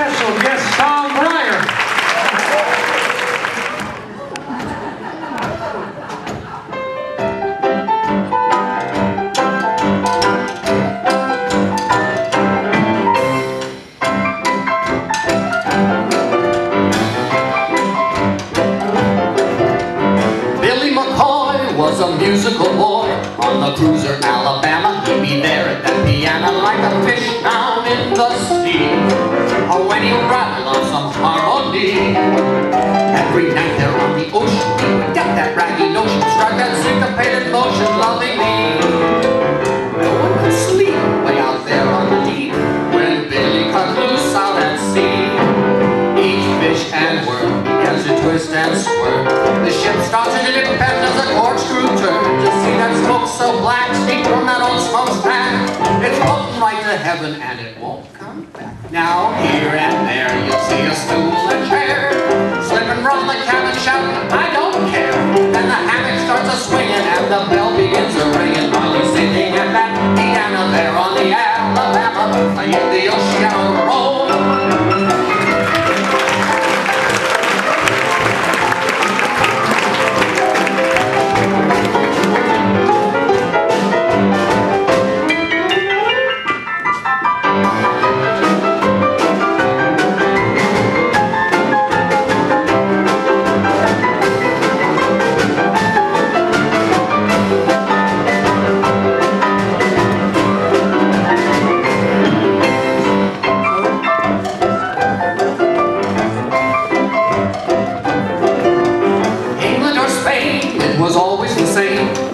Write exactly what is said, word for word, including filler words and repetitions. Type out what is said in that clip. special guest, Tom Breyer. Billy McCoy was a musical boy. On the cruiser Alabama, he'd be there at the piano like a fish down in the sea, or when he'd rattle on some harmony. Every night there on the ocean, he would get that raggy notion, strike that syncopated motion, loving me. No one could sleep way out there on the deep when Billy cut loose out at sea. Each fish and worm begins to twist and squirm. The ship starts to dip and does a corkscrew turn. Just see that smoke so black, steam from that old smokestack. It's open right to heaven and it won't come back. Now here and there you'll see a stool and chair slipping from the cabin, shouting, "I don't care." Then the hammock starts a swinging and the bell begins a ringing while you're sitting at that piano there on the Alabama, playing the ocean roll. Was always the same.